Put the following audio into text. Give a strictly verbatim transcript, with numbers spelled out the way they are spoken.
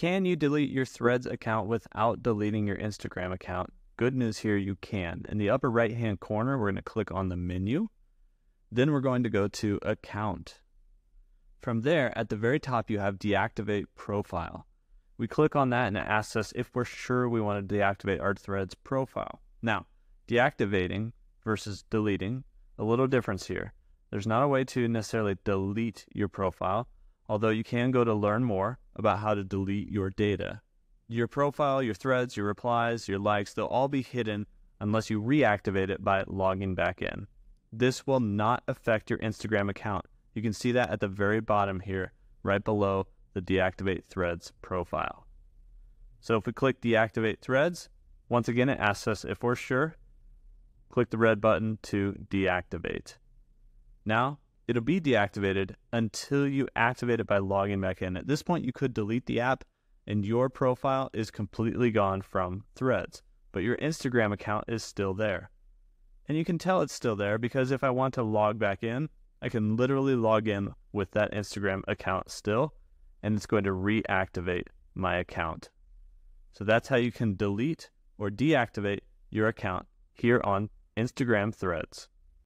Can you delete your Threads account without deleting your Instagram account? Good news here, you can. In the upper right-hand corner, we're going to click on the menu. Then we're going to go to Account. From there, at the very top, you have Deactivate Profile. We click on that and it asks us if we're sure we want to deactivate our Threads profile. Now, deactivating versus deleting, a little difference here. There's not a way to necessarily delete your profile, although you can go to learn more about how to delete your data. Your profile, your threads, your replies, your likes, they'll all be hidden unless you reactivate it by logging back in. This will not affect your Instagram account. You can see that at the very bottom here, right below the Deactivate Threads profile. So if we click Deactivate Threads, once again it asks us if we're sure. Click the red button to deactivate. Now it'll be deactivated until you activate it by logging back in. At this point you could delete the app and your profile is completely gone from Threads, but your Instagram account is still there. And you can tell it's still there because if I want to log back in, I can literally log in with that Instagram account still, and it's going to reactivate my account. So that's how you can delete or deactivate your account here on Instagram Threads.